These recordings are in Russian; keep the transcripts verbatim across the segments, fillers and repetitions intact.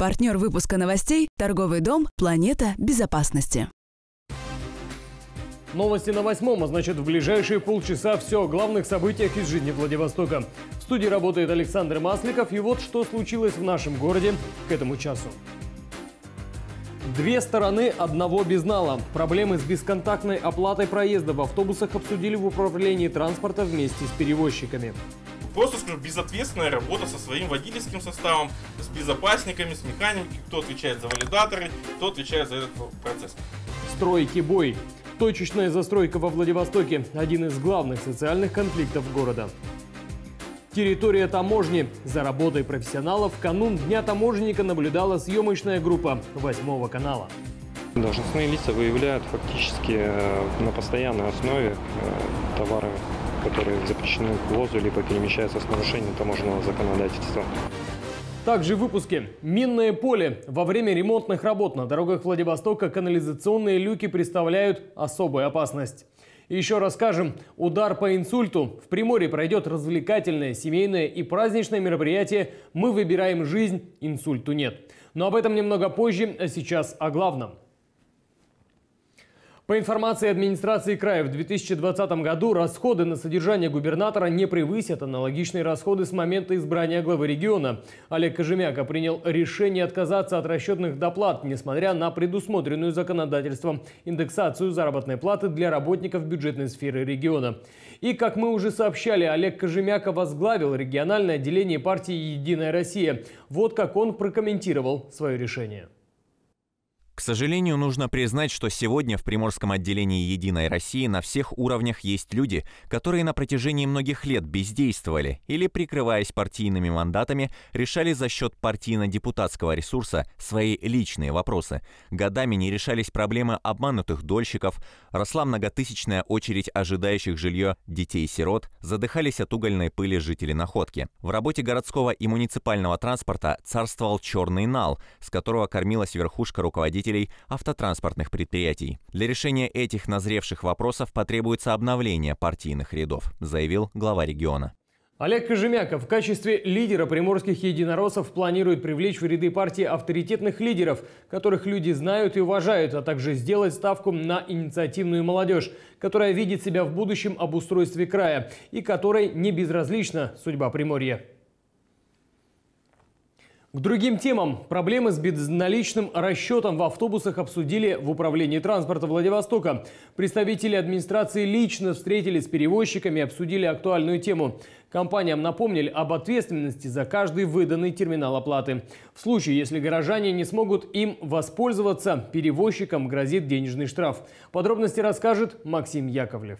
Партнер выпуска новостей – торговый дом «Планета безопасности». Новости на восьмом, а значит, в ближайшие полчаса все о главных событиях из жизни Владивостока. В студии работает Александр Масликов, и вот что случилось в нашем городе к этому часу. Две стороны одного безнала. Проблемы с бесконтактной оплатой проезда в автобусах обсудили в управлении транспорта вместе с перевозчиками. Просто скажу, безответственная работа со своим водительским составом, с безопасниками, с механиками, кто отвечает за валидаторы, кто отвечает за этот процесс. Стройки бой. Точечная застройка во Владивостоке – один из главных социальных конфликтов города. Территория таможни. За работой профессионалов в канун Дня таможенника наблюдала съемочная группа восьмого канала. Должностные лица выявляют фактически на постоянной основе товары, которые запрещены к ввозу либо перемещаются с нарушением таможенного законодательства. Также в выпуске. Минное поле. Во время ремонтных работ на дорогах Владивостока канализационные люки представляют особую опасность. Еще расскажем. Удар по инсульту. В Приморье пройдет развлекательное, семейное и праздничное мероприятие «Мы выбираем жизнь. Инсульту нет». Но об этом немного позже, а сейчас о главном. По информации администрации края, в две тысячи двадцатом году расходы на содержание губернатора не превысят аналогичные расходы с момента избрания главы региона. Олег Кожемяка принял решение отказаться от расчетных доплат, несмотря на предусмотренную законодательством индексацию заработной платы для работников бюджетной сферы региона. И, как мы уже сообщали, Олег Кожемяка возглавил региональное отделение партии «Единая Россия». Вот как он прокомментировал свое решение. К сожалению, нужно признать, что сегодня в Приморском отделении «Единой России» на всех уровнях есть люди, которые на протяжении многих лет бездействовали или, прикрываясь партийными мандатами, решали за счет партийно-депутатского ресурса свои личные вопросы. Годами не решались проблемы обманутых дольщиков, росла многотысячная очередь ожидающих жилье детей-сирот, задыхались от угольной пыли жители Находки. В работе городского и муниципального транспорта царствовал черный нал, с которого кормилась верхушка руководителей автотранспортных предприятий. Для решения этих назревших вопросов потребуется обновление партийных рядов, заявил глава региона. Олег Кожемяка в качестве лидера приморских единороссов планирует привлечь в ряды партии авторитетных лидеров, которых люди знают и уважают, а также сделать ставку на инициативную молодежь, которая видит себя в будущем обустройстве края и которой не безразлична судьба Приморья. К другим темам. Проблемы с безналичным расчетом в автобусах обсудили в управлении транспорта Владивостока. Представители администрации лично встретились с перевозчиками и обсудили актуальную тему. Компаниям напомнили об ответственности за каждый выданный терминал оплаты. В случае, если горожане не смогут им воспользоваться, перевозчикам грозит денежный штраф. Подробности расскажет Максим Яковлев.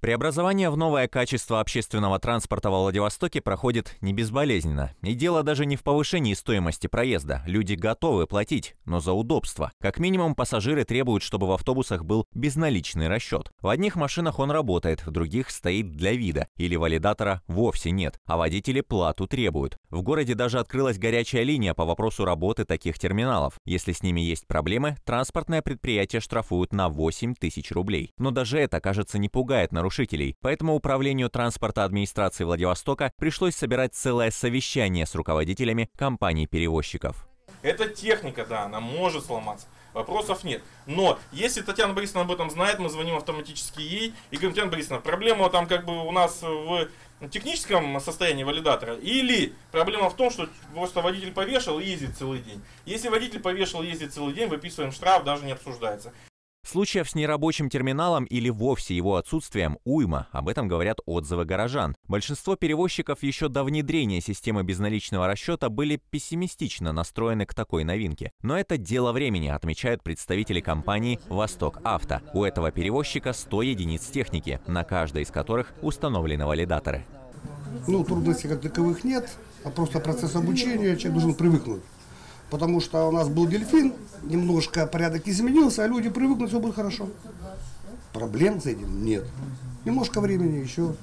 Преобразование в новое качество общественного транспорта во Владивостоке проходит не безболезненно. И дело даже не в повышении стоимости проезда. Люди готовы платить, но за удобство. Как минимум, пассажиры требуют, чтобы в автобусах был безналичный расчет. В одних машинах он работает, в других стоит для вида. Или валидатора вовсе нет, а водители плату требуют. В городе даже открылась горячая линия по вопросу работы таких терминалов. Если с ними есть проблемы, транспортное предприятие штрафуют на восемь тысяч рублей. Но даже это, кажется, не пугает нарушителей. Поэтому управлению транспорта администрации Владивостока пришлось собирать целое совещание с руководителями компаний-перевозчиков. Это техника, да, она может сломаться. Вопросов нет. Но если Татьяна Борисовна об этом знает, мы звоним автоматически ей и говорим: Татьяна Борисовна, проблема там как бы у нас в техническом состоянии валидатора, или проблема в том, что просто водитель повешал и ездит целый день. Если водитель повешал и ездит целый день, выписываем штраф, даже не обсуждается. Случаев с нерабочим терминалом или вовсе его отсутствием уйма, об этом говорят отзывы горожан. Большинство перевозчиков еще до внедрения системы безналичного расчета были пессимистично настроены к такой новинке. Но это дело времени, отмечают представители компании «Восток Авто». У этого перевозчика сто единиц техники, на каждой из которых установлены валидаторы. Ну, трудностей как таковых нет, а просто процесс обучения, человек должен привыкнуть. Потому что у нас был дельфин, немножко порядок изменился, а люди привыкнут, все будет хорошо. Проблем с этим нет. Немножко времени, еще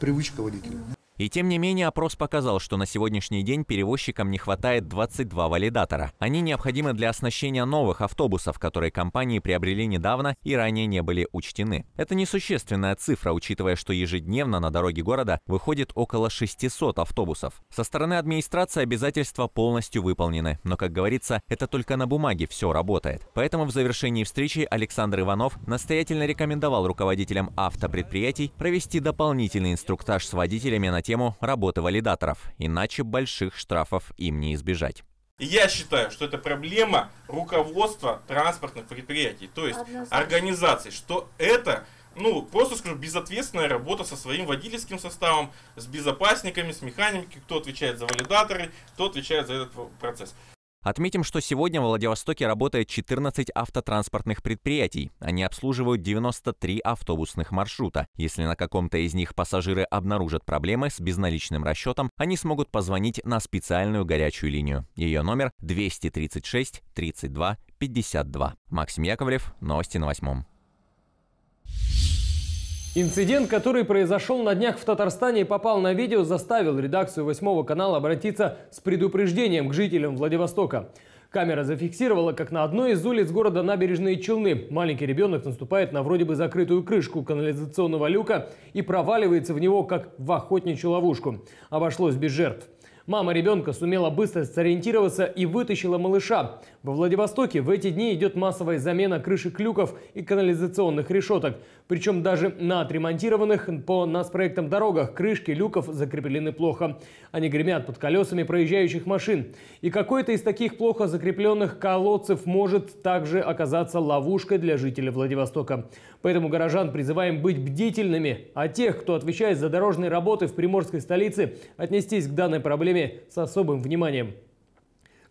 привычка водителя. И тем не менее опрос показал, что на сегодняшний день перевозчикам не хватает двадцати двух валидатора. Они необходимы для оснащения новых автобусов, которые компании приобрели недавно и ранее не были учтены. Это несущественная цифра, учитывая, что ежедневно на дороги города выходит около шестисот автобусов. Со стороны администрации обязательства полностью выполнены, но, как говорится, это только на бумаге все работает. Поэтому в завершении встречи Александр Иванов настоятельно рекомендовал руководителям автопредприятий провести дополнительный инструктаж с водителями на тему работы валидаторов, иначе больших штрафов им не избежать. Я считаю, что это проблема руководства транспортных предприятий, то есть организаций, что это, ну, просто скажу, безответственная работа со своим водительским составом, с безопасниками, с механиками, кто отвечает за валидаторы, кто отвечает за этот процесс. Отметим, что сегодня во Владивостоке работает четырнадцать автотранспортных предприятий. Они обслуживают девяносто три автобусных маршрута. Если на каком-то из них пассажиры обнаружат проблемы с безналичным расчетом, они смогут позвонить на специальную горячую линию. Ее номер двести тридцать шесть тридцать два пятьдесят два. Максим Яковлев, новости на восьмом. Инцидент, который произошел на днях в Татарстане и попал на видео, заставил редакцию восьмого канала обратиться с предупреждением к жителям Владивостока. Камера зафиксировала, как на одной из улиц города Набережные Челны маленький ребенок наступает на вроде бы закрытую крышку канализационного люка и проваливается в него, как в охотничью ловушку. Обошлось без жертв. Мама ребенка сумела быстро сориентироваться и вытащила малыша. Во Владивостоке в эти дни идет массовая замена крышек люков и канализационных решеток. Причем даже на отремонтированных по нацпроектам дорогах крышки люков закреплены плохо. Они гремят под колесами проезжающих машин. И какой-то из таких плохо закрепленных колодцев может также оказаться ловушкой для жителей Владивостока. Поэтому горожан призываем быть бдительными, а тех, кто отвечает за дорожные работы в приморской столице, отнестись к данной проблеме с особым вниманием.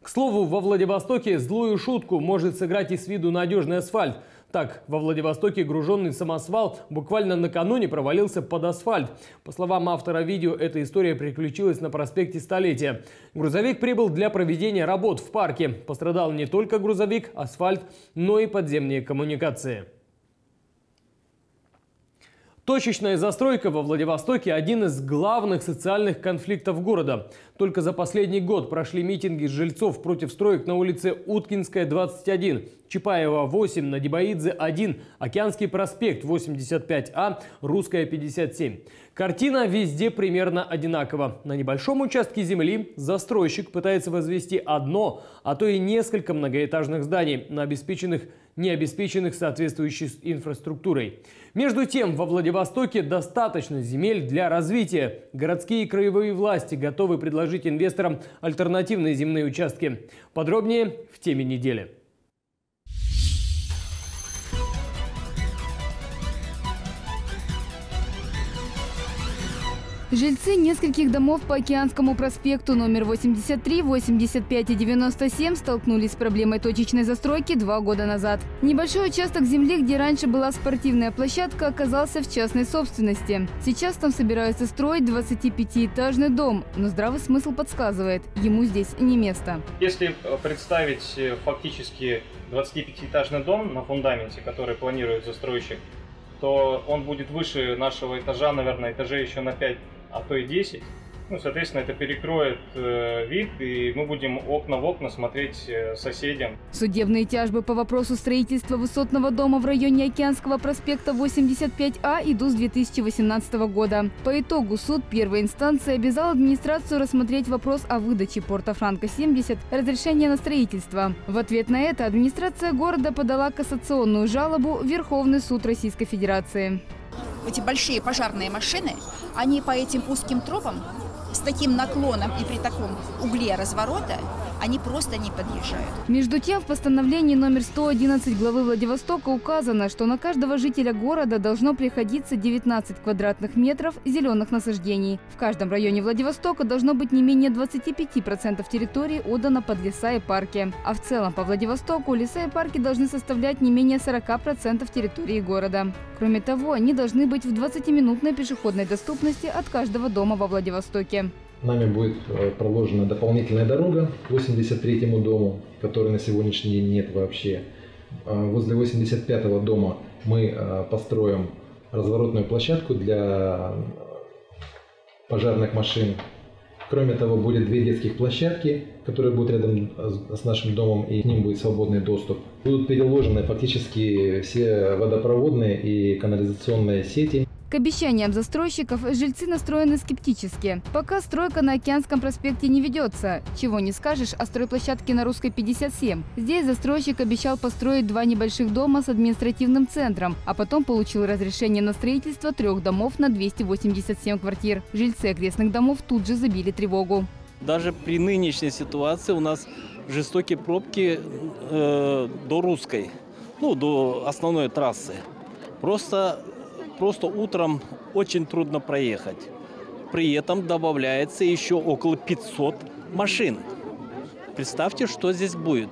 К слову, во Владивостоке злую шутку может сыграть и с виду надежный асфальт. Так, во Владивостоке груженный самосвал буквально накануне провалился под асфальт. По словам автора видео, эта история приключилась на проспекте Столетия. Грузовик прибыл для проведения работ в парке. Пострадал не только грузовик, асфальт, но и подземные коммуникации. Точечная застройка во Владивостоке – один из главных социальных конфликтов города. Только за последний год прошли митинги жильцов против строек на улице Уткинская, двадцать один, Чапаева, восемь, на Дибаидзе, один, Океанский проспект, восемьдесят пять А, Русская, пятьдесят семь. Картина везде примерно одинакова. На небольшом участке земли застройщик пытается возвести одно, а то и несколько многоэтажных зданий на обеспеченных не обеспеченных соответствующей инфраструктурой. Между тем, во Владивостоке достаточно земель для развития. Городские и краевые власти готовы предложить инвесторам альтернативные земные участки. Подробнее в теме недели. Жильцы нескольких домов по Океанскому проспекту номер восемьдесят три, восемьдесят пять и девяносто семь столкнулись с проблемой точечной застройки два года назад. Небольшой участок земли, где раньше была спортивная площадка, оказался в частной собственности. Сейчас там собираются строить двадцатипятиэтажный дом, но здравый смысл подсказывает – ему здесь не место. Если представить фактически двадцатипятиэтажный дом на фундаменте, который планирует застройщик, то он будет выше нашего этажа, наверное, этажей еще на пять. А то и десять. Ну, соответственно, это перекроет э, вид, и мы будем окна в окна смотреть э, соседям. Судебные тяжбы по вопросу строительства высотного дома в районе Океанского проспекта восемьдесят пять А идут с две тысячи восемнадцатого года. По итогу суд первой инстанции обязал администрацию рассмотреть вопрос о выдаче Порто-Франко семьдесят разрешения на строительство. В ответ на это администрация города подала кассационную жалобу в Верховный суд Российской Федерации. Эти большие пожарные машины, они по этим узким трубам с таким наклоном и при таком угле разворота, они просто не подъезжают. Между тем, в постановлении номер сто одиннадцать главы Владивостока указано, что на каждого жителя города должно приходиться девятнадцать квадратных метров зеленых насаждений. В каждом районе Владивостока должно быть не менее двадцати пяти процентов территории отдано под леса и парки. А в целом по Владивостоку леса и парки должны составлять не менее сорока процентов территории города. Кроме того, они должны быть в двадцатиминутной пешеходной доступности от каждого дома во Владивостоке. Нами будет проложена дополнительная дорога к восемьдесят третьему дому, которой на сегодняшний день нет вообще. Возле восемьдесят пятого дома мы построим разворотную площадку для пожарных машин. Кроме того, будет две детских площадки, которые будут рядом с нашим домом, и к ним будет свободный доступ. Будут переложены фактически все водопроводные и канализационные сети. К обещаниям застройщиков жильцы настроены скептически. Пока стройка на Океанском проспекте не ведется. Чего не скажешь о стройплощадке на Русской пятьдесят семь. Здесь застройщик обещал построить два небольших дома с административным центром, а потом получил разрешение на строительство трех домов на двести восемьдесят семь квартир. Жильцы окрестных домов тут же забили тревогу. Даже при нынешней ситуации у нас жестокие пробки э, до Русской, ну, до основной трассы. Просто... Просто утром очень трудно проехать. При этом добавляется еще около пятисот машин. Представьте, что здесь будет.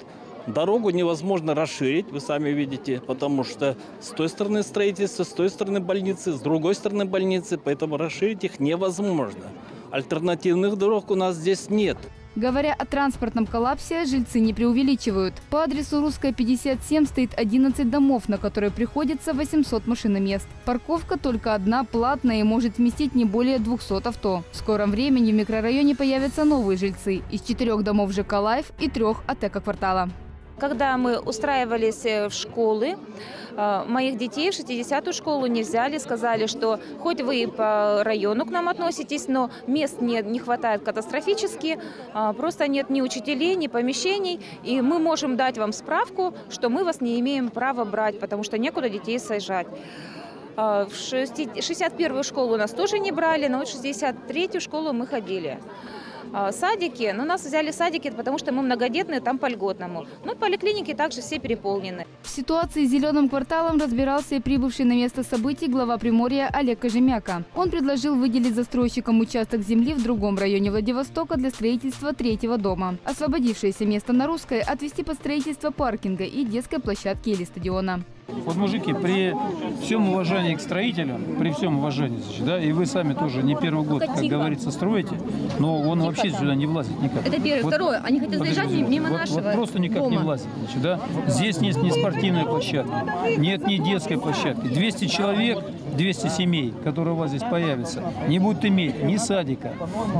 Дорогу невозможно расширить, вы сами видите, потому что с той стороны строительства, с той стороны больницы, с другой стороны больницы, поэтому расширить их невозможно. Альтернативных дорог у нас здесь нет. Говоря о транспортном коллапсе, жильцы не преувеличивают. По адресу Русская пятьдесят семь стоит одиннадцать домов, на которые приходится восемьсот машиномест. Парковка только одна, платная, и может вместить не более двухсот авто. В скором времени в микрорайоне появятся новые жильцы из четырех домов ЖК «Лайф» и трех от эко-квартала. Когда мы устраивались в школы, моих детей в шестидесятую школу не взяли, сказали, что хоть вы по району к нам относитесь, но мест нет, не хватает катастрофически, просто нет ни учителей, ни помещений, и мы можем дать вам справку, что мы вас не имеем права брать, потому что некуда детей сажать. В шестьдесят первую школу нас тоже не брали, но в шестьдесят третью школу мы ходили. Садики, но нас взяли садики, потому что мы многодетные, там по льготному. Но поликлиники также все переполнены. В ситуации с зеленым кварталом разбирался и прибывший на место событий глава Приморья Олег Кожемяка. Он предложил выделить застройщикам участок земли в другом районе Владивостока для строительства третьего дома. Освободившееся место на Русской отвести под строительство паркинга и детской площадки или стадиона. Вот, мужики, при всем уважении к строителю, при всем уважении, значит, да, и вы сами тоже не первый год, как говорится, строите, но он вообще сюда не влазит никак. Это первое. Вот, второе, они хотят заезжать мимо вот, нашего вот просто никак дома. Не влазит. Значит, да? Здесь нет ни спортивной площадки, нет ни детской площадки. двести человек, двести семей, которые у вас здесь появятся, не будут иметь ни садика,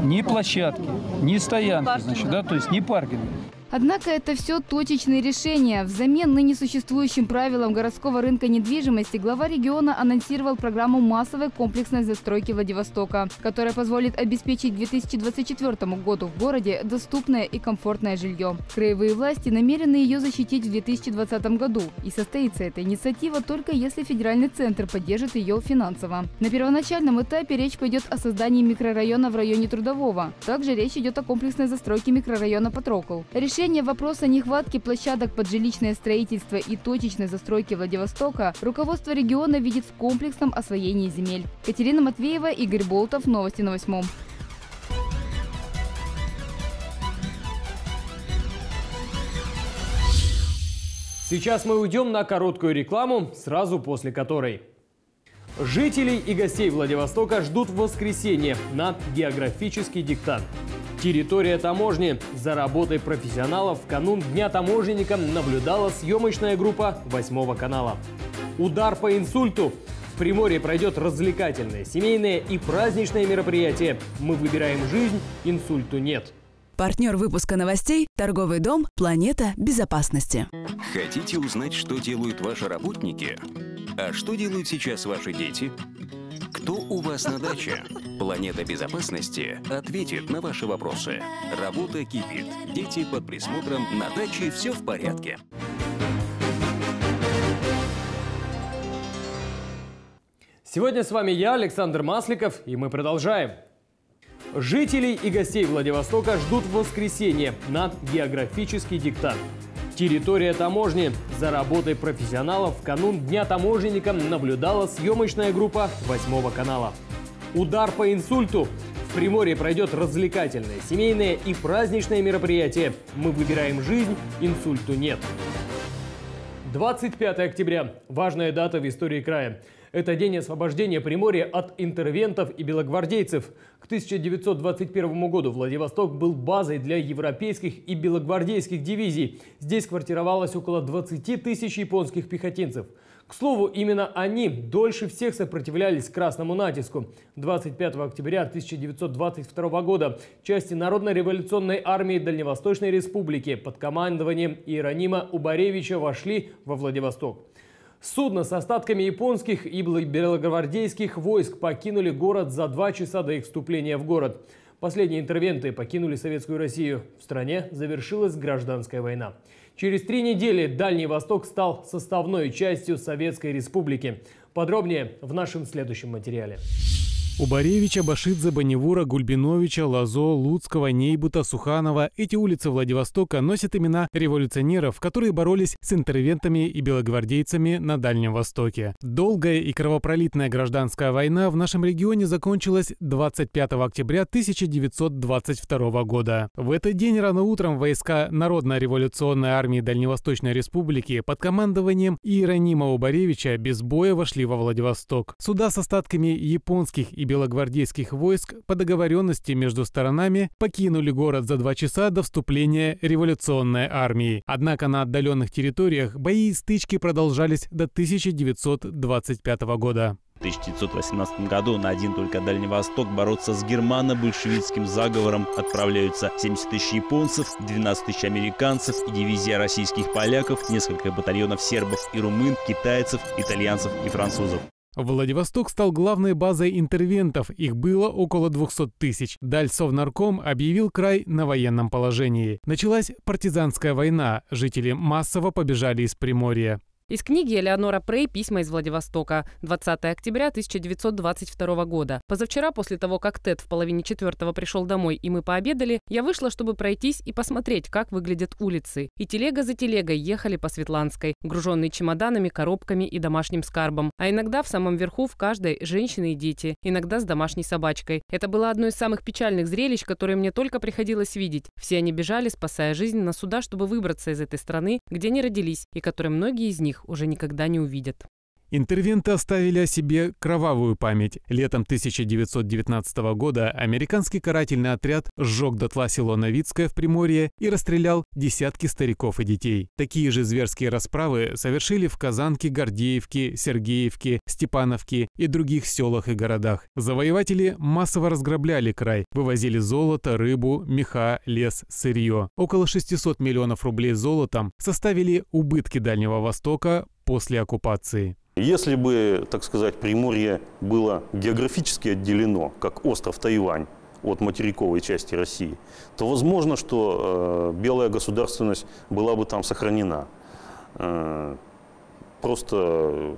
ни площадки, ни стоянки, значит, да, то есть ни паркинга. Однако это все точечные решения. Взамен ныне существующим правилам городского рынка недвижимости глава региона анонсировал программу массовой комплексной застройки Владивостока, которая позволит обеспечить к две тысячи двадцать четвёртому году в городе доступное и комфортное жилье. Краевые власти намерены ее защитить в две тысячи двадцатом году. И состоится эта инициатива только если федеральный центр поддержит ее финансово. На первоначальном этапе речь пойдет о создании микрорайона в районе Трудового. Также речь идет о комплексной застройке микрорайона Патрокол. Решение вопроса нехватки площадок под жилищное строительство и точечной застройки Владивостока руководство региона видит в комплексном освоении земель. Катерина Матвеева, Игорь Болтов. Новости на восьмом. Сейчас мы уйдем на короткую рекламу, сразу после которой. Жителей и гостей Владивостока ждут в воскресенье на географический диктант. Территория таможни. За работой профессионалов в канун Дня таможенника наблюдала съемочная группа восьмого канала. Удар по инсульту. В Приморье пройдет развлекательное, семейное и праздничное мероприятие. Мы выбираем жизнь, инсульту нет. Партнер выпуска новостей – торговый дом «Планета безопасности». Хотите узнать, что делают ваши работники? А что делают сейчас ваши дети? Кто у вас на даче? Планета безопасности ответит на ваши вопросы. Работа кипит. Дети под присмотром. На даче все в порядке. Сегодня с вами я, Александр Масликов, и мы продолжаем. Жителей и гостей Владивостока ждут в воскресенье на географический диктант. Территория таможни. За работой профессионалов в канун Дня таможенника наблюдала съемочная группа восьмого канала. Удар по инсульту. В Приморье пройдет развлекательное, семейное и праздничное мероприятие. Мы выбираем жизнь, инсульту нет. двадцать пятое октября. Важная дата в истории края. Это день освобождения Приморья от интервентов и белогвардейцев. К тысяча девятьсот двадцать первому году Владивосток был базой для европейских и белогвардейских дивизий. Здесь квартировалось около двадцати тысяч японских пехотинцев. К К слову, именно они дольше всех сопротивлялись красному натиску. двадцать пятого октября тысяча девятьсот двадцать второго года части Народно-революционной армии Дальневосточной Республики под командованием Иеронима Уборевича вошли во Владивосток. Судно с остатками японских и белогвардейских войск покинули город за два часа до их вступления в город. Последние интервенты покинули Советскую Россию. В стране завершилась гражданская война. Через три недели Дальний Восток стал составной частью Советской Республики. Подробнее в нашем следующем материале. Уборевича, Башидзе, Баневура, Гульбиновича, Лазо, Луцкого, Нейбута, Суханова. Эти улицы Владивостока носят имена революционеров, которые боролись с интервентами и белогвардейцами на Дальнем Востоке. Долгая и кровопролитная гражданская война в нашем регионе закончилась двадцать пятого октября тысяча девятьсот двадцать второго года. В этот день рано утром войска Народно-революционной армии Дальневосточной Республики под командованием Иеронима Уборевича без боя вошли во Владивосток. Суда с остатками японских и белогвардейских войск по договоренности между сторонами покинули город за два часа до вступления революционной армии. Однако на отдаленных территориях бои и стычки продолжались до тысяча девятьсот двадцать пятого года. В тысяча девятьсот восемнадцатом году на один только Дальний Восток бороться с германо-большевистским заговором отправляются семьдесят тысяч японцев, двенадцать тысяч американцев, дивизия российских поляков, несколько батальонов сербов и румын, китайцев, итальянцев и французов. Владивосток стал главной базой интервентов, их было около двухсот тысяч. Дальсовнарком объявил край на военном положении. Началась партизанская война, жители массово побежали из Приморья. Из книги Элеонора Прей «Письма из Владивостока» двадцатого октября тысяча девятьсот двадцать второго года. Позавчера, после того, как Тед в половине четвертого пришел домой и мы пообедали, я вышла, чтобы пройтись и посмотреть, как выглядят улицы. И телега за телегой ехали по Светланской, груженные чемоданами, коробками и домашним скарбом. А иногда в самом верху в каждой женщины и дети, иногда с домашней собачкой. Это было одно из самых печальных зрелищ, которые мне только приходилось видеть. Все они бежали, спасая жизнь, на суда, чтобы выбраться из этой страны, где они родились, и которые многие из них уже никогда не увидят. Интервенты оставили о себе кровавую память. Летом тысяча девятьсот девятнадцатого года американский карательный отряд сжег дотла село Новицкое в Приморье и расстрелял десятки стариков и детей. Такие же зверские расправы совершили в Казанке, Гордеевке, Сергеевке, Степановке и других селах и городах. Завоеватели массово разграбляли край, вывозили золото, рыбу, меха, лес, сырье. Около шестисот миллионов рублей золотом составили убытки Дальнего Востока после оккупации. Если бы, так сказать, Приморье было географически отделено, как остров Тайвань, от материковой части России, то возможно, что э, белая государственность была бы там сохранена. Э, просто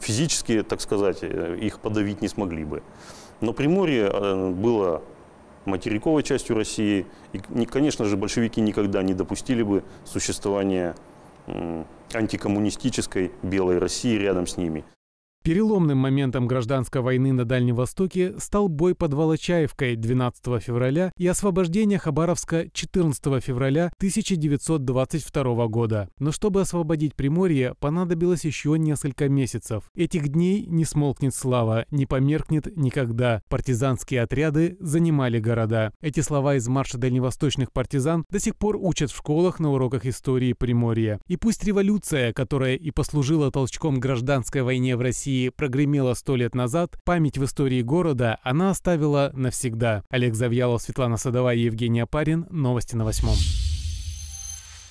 физически, так сказать, их подавить не смогли бы. Но Приморье э, было материковой частью России, и, конечно же, большевики никогда не допустили бы существования э, антикоммунистической белой России рядом с ними. Переломным моментом гражданской войны на Дальнем Востоке стал бой под Волочаевкой двенадцатого февраля и освобождение Хабаровска четырнадцатого февраля тысяча девятьсот двадцать второго года. Но чтобы освободить Приморье, понадобилось еще несколько месяцев. Этих дней не смолкнет слава, не померкнет никогда. Партизанские отряды занимали города. Эти слова из марша дальневосточных партизан до сих пор учат в школах на уроках истории Приморья. И пусть революция, которая и послужила толчком гражданской войне в России, прогремела сто лет назад, память в истории города она оставила навсегда. Олег Завьялов, Светлана Садова и Евгений Апарин. Новости на Восьмом.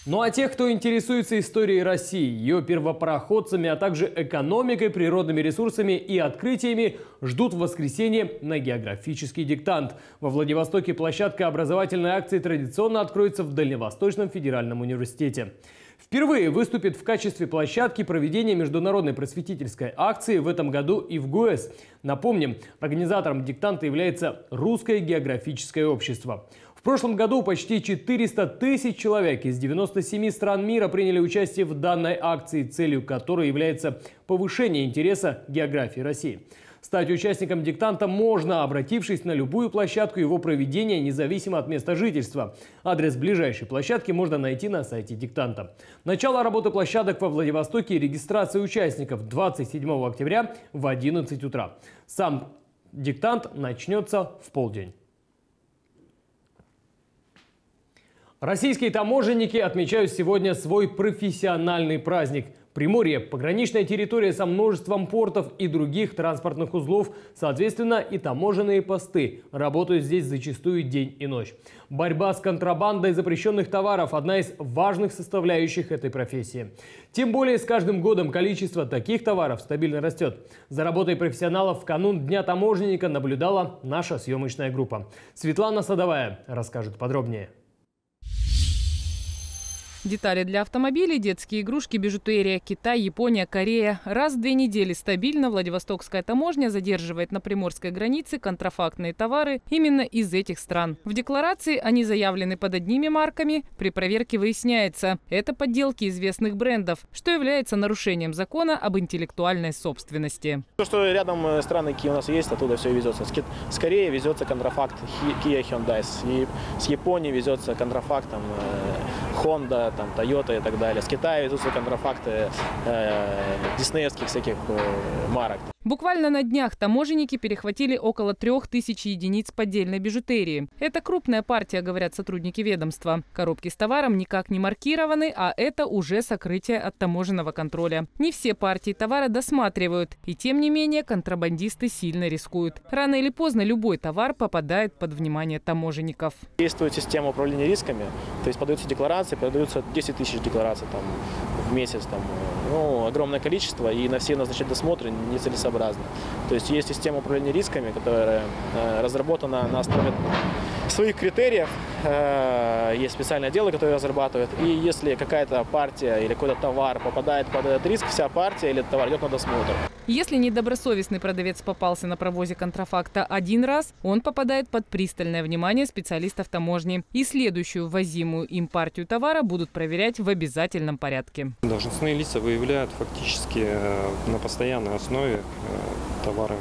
Ну а тех, кто интересуется историей России, ее первопроходцами, а также экономикой, природными ресурсами и открытиями, ждут в воскресенье на географический диктант. Во Владивостоке площадка образовательной акции традиционно откроется в Дальневосточном федеральном университете. Впервые выступит в качестве площадки проведения международной просветительской акции в этом году и в ГУЭС. Напомним, организатором диктанта является Русское географическое общество. В прошлом году почти четыреста тысяч человек из девяноста семи стран мира приняли участие в данной акции, целью которой является повышение интереса к географии России. Стать участником диктанта можно, обратившись на любую площадку его проведения, независимо от места жительства. Адрес ближайшей площадки можно найти на сайте диктанта. Начало работы площадок во Владивостоке и регистрация участников двадцать седьмого октября в одиннадцать утра. Сам диктант начнется в полдень. Российские таможенники отмечают сегодня свой профессиональный праздник. Приморье – пограничная территория со множеством портов и других транспортных узлов. Соответственно, и таможенные посты работают здесь зачастую день и ночь. Борьба с контрабандой запрещенных товаров – одна из важных составляющих этой профессии. Тем более, с каждым годом количество таких товаров стабильно растет. За работой профессионалов в канун Дня таможенника наблюдала наша съемочная группа. Светлана Садовая расскажет подробнее. Детали для автомобилей, детские игрушки, бижутерия, Китай, Япония, Корея. Раз в две недели стабильно Владивостокская таможня задерживает на приморской границе контрафактные товары именно из этих стран. В декларации они заявлены под одними марками. При проверке выясняется, это подделки известных брендов, что является нарушением закона об интеллектуальной собственности. То, что рядом страны, какие у нас есть, оттуда все везется. С Кореи везется контрафакт Kia, Hyundai, с Японии везется контрафакт там, Honda, там, Toyota и так далее. С Китая везутся контрафакты э, диснеевских всяких э, марок. Буквально на днях таможенники перехватили около трех тысяч единиц поддельной бижутерии. Это крупная партия, говорят сотрудники ведомства. Коробки с товаром никак не маркированы, а это уже сокрытие от таможенного контроля. Не все партии товара досматривают. И тем не менее контрабандисты сильно рискуют. Рано или поздно любой товар попадает под внимание таможенников. Действует система управления рисками. То есть подаются декларации, подаются десять тысяч деклараций там, в месяц. Там, ну, огромное количество, и на все назначать досмотры нецелесообразно. То есть есть система управления рисками, которая э, разработана на основе своих критериев. Э, есть специальное дело, которое разрабатывает. И если какая-то партия или какой-то товар попадает под этот риск, вся партия или товар идет на досмотр. Если недобросовестный продавец попался на провозе контрафакта один раз, он попадает под пристальное внимание специалистов таможни. И следующую ввозимую им партию товара будут проверять в обязательном порядке. Должностные лица выявляют фактически на постоянной основе товары,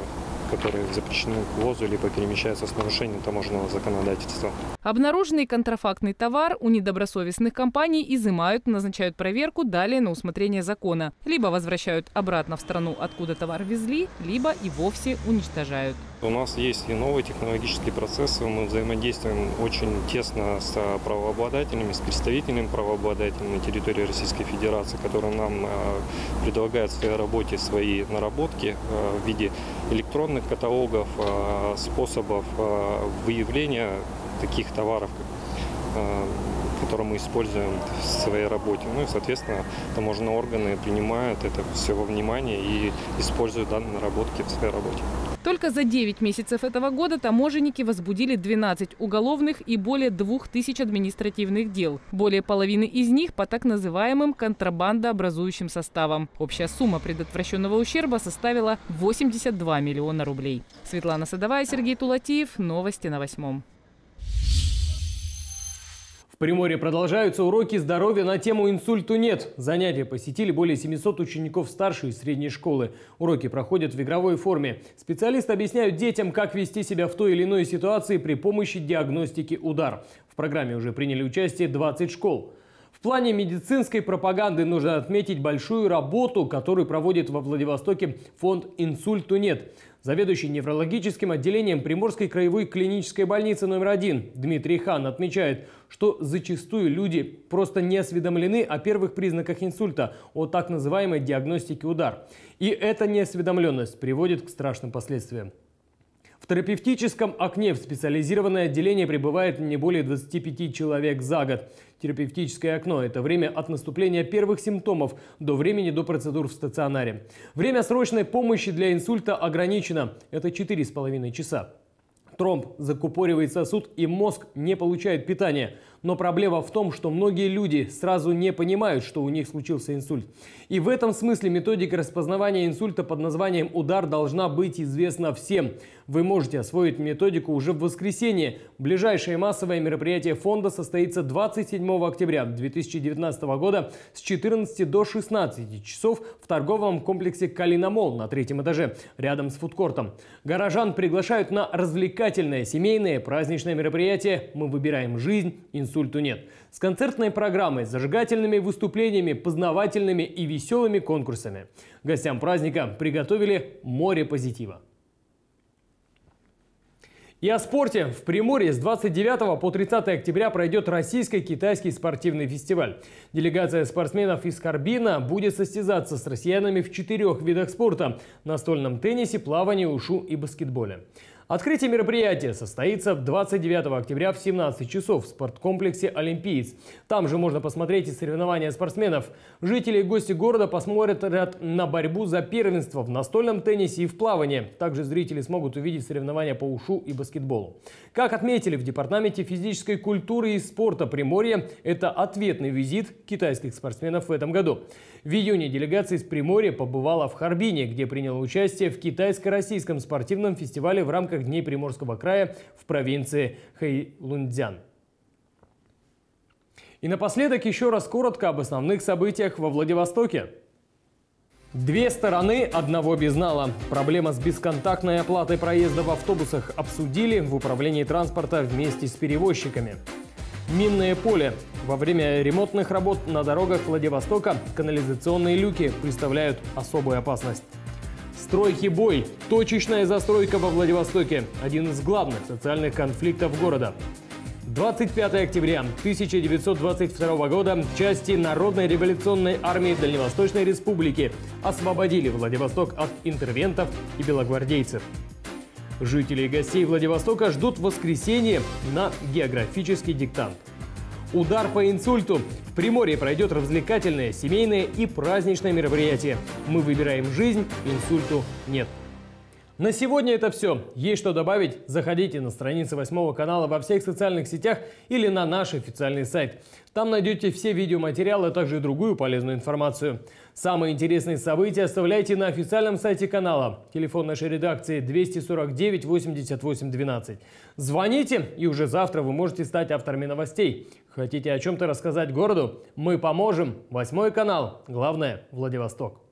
которые запрещены к ввозу либо перемещаются с нарушением таможенного законодательства. Обнаруженный контрафактный товар у недобросовестных компаний изымают, назначают проверку, далее на усмотрение закона. Либо возвращают обратно в страну, откуда товар везли, либо и вовсе уничтожают. У нас есть и новые технологические процессы. Мы взаимодействуем очень тесно с правообладателями, с представителями правообладателей на территории Российской Федерации, которые нам предлагают в своей работе свои наработки в виде электронных каталогов, способов выявления таких товаров, которые мы используем в своей работе. Ну и, соответственно, таможенные органы принимают это все во внимание и используют данные наработки в своей работе. Только за девять месяцев этого года таможенники возбудили двенадцать уголовных и более двух тысяч административных дел. Более половины из них по так называемым контрабандообразующим составам. Общая сумма предотвращенного ущерба составила восемьдесят два миллиона рублей. Светлана Садовая, Сергей Тулатиев. Новости на восьмом. В Приморье продолжаются уроки здоровья на тему «Инсульту нет». Занятия посетили более семисот учеников старшей и средней школы. Уроки проходят в игровой форме. Специалисты объясняют детям, как вести себя в той или иной ситуации при помощи диагностики «Удар». В программе уже приняли участие двадцать школ. В плане медицинской пропаганды нужно отметить большую работу, которую проводит во Владивостоке фонд «Инсульту нет». Заведующий неврологическим отделением Приморской краевой клинической больницы номер один Дмитрий Хан отмечает, что зачастую люди просто не осведомлены о первых признаках инсульта, о так называемой диагностике «Удар». И эта неосведомленность приводит к страшным последствиям. В терапевтическом окне в специализированное отделение прибывает не более двадцати пяти человек за год. Терапевтическое окно – это время от наступления первых симптомов до времени до процедур в стационаре. Время срочной помощи для инсульта ограничено – это четыре с половиной часа. Тромб закупоривает сосуд, и мозг не получает питания. Но проблема в том, что многие люди сразу не понимают, что у них случился инсульт. И в этом смысле методика распознавания инсульта под названием «Удар» должна быть известна всем. Вы можете освоить методику уже в воскресенье. Ближайшее массовое мероприятие фонда состоится двадцать седьмого октября две тысячи девятнадцатого года с четырнадцати до шестнадцати часов в торговом комплексе «Калинамол» на третьем этаже, рядом с фудкортом. Горожан приглашают на развлекательное, семейное, праздничное мероприятие «Мы выбираем жизнь. Инсульту нет». С концертной программой, зажигательными выступлениями, познавательными и веселыми конкурсами. Гостям праздника приготовили море позитива. И о спорте. В Приморье с двадцать девятого по тридцатое октября пройдет российско-китайский спортивный фестиваль. Делегация спортсменов из Харбина будет состязаться с россиянами в четырех видах спорта – настольном теннисе, плавании, ушу и баскетболе. Открытие мероприятия состоится двадцать девятого октября в семнадцать часов в спорткомплексе «Олимпийц». Там же можно посмотреть и соревнования спортсменов. Жители и гости города посмотрят на борьбу за первенство в настольном теннисе и в плавании. Также зрители смогут увидеть соревнования по ушу и баскетболу. Как отметили в Департаменте физической культуры и спорта Приморья, это ответный визит китайских спортсменов в этом году. В июне делегация из Приморья побывала в Харбине, где приняла участие в китайско-российском спортивном фестивале в рамках Дней Приморского края в провинции Хэйлуньцзян. И напоследок еще раз коротко об основных событиях во Владивостоке. Две стороны одного безнала. Проблема с бесконтактной оплатой проезда в автобусах обсудили в управлении транспорта вместе с перевозчиками. Минное поле. Во время ремонтных работ на дорогах Владивостока канализационные люки представляют особую опасность. Стройхибой. Точечная застройка во Владивостоке. Один из главных социальных конфликтов города. двадцать пятого октября тысяча девятьсот двадцать второго года части Народной революционной армии Дальневосточной Республики освободили Владивосток от интервентов и белогвардейцев. Жители и гостей Владивостока ждут воскресенье на географический диктант. Удар по инсульту. В Приморье пройдет развлекательное, семейное и праздничное мероприятие. Мы выбираем жизнь, инсульту нет. На сегодня это все. Есть что добавить? Заходите на страницы восьмого канала во всех социальных сетях или на наш официальный сайт. Там найдете все видеоматериалы, а также другую полезную информацию. Самые интересные события оставляйте на официальном сайте канала. Телефон нашей редакции двести сорок девять восемьдесят восемь двенадцать. Звоните, и уже завтра вы можете стать авторами новостей. Хотите о чем-то рассказать городу? Мы поможем. восьмой канал. Главное – Владивосток.